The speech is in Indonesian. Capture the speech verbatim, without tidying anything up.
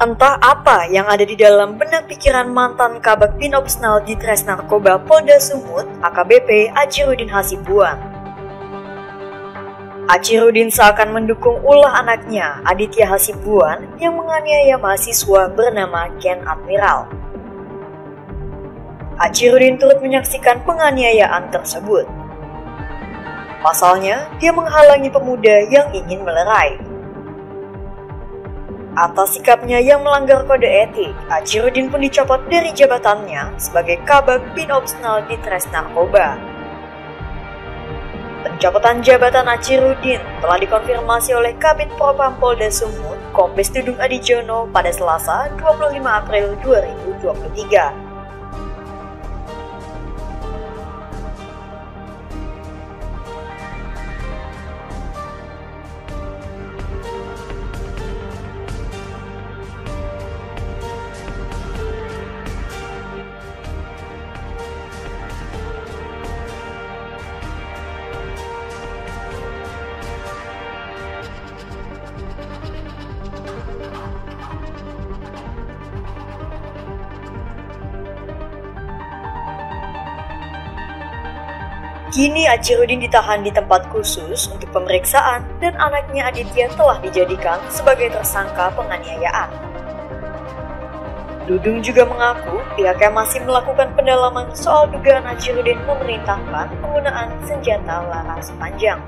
Entah apa yang ada di dalam benak pikiran mantan Kabag Binopsnal Ditres Narkoba Polda Sumut, A K B P Achiruddin Hasibuan. Achiruddin seakan mendukung ulah anaknya, Aditya Hasibuan, yang menganiaya mahasiswa bernama Ken Admiral. Achiruddin turut menyaksikan penganiayaan tersebut. Pasalnya, dia menghalangi pemuda yang ingin melerai. Atas sikapnya yang melanggar kode etik, Achiruddin pun dicopot dari jabatannya sebagai Kabag Binopsnal Ditres Narkoba. Pencopotan jabatan Achiruddin telah dikonfirmasi oleh Kabid Propam Polda Sumut, Kombes Dudung Adi Jono pada Selasa, dua puluh lima April dua ribu dua puluh tiga. Kini Achiruddin ditahan di tempat khusus untuk pemeriksaan dan anaknya Aditya telah dijadikan sebagai tersangka penganiayaan. Dudung juga mengaku pihaknya masih melakukan pendalaman soal dugaan Achiruddin memerintahkan penggunaan senjata laras panjang.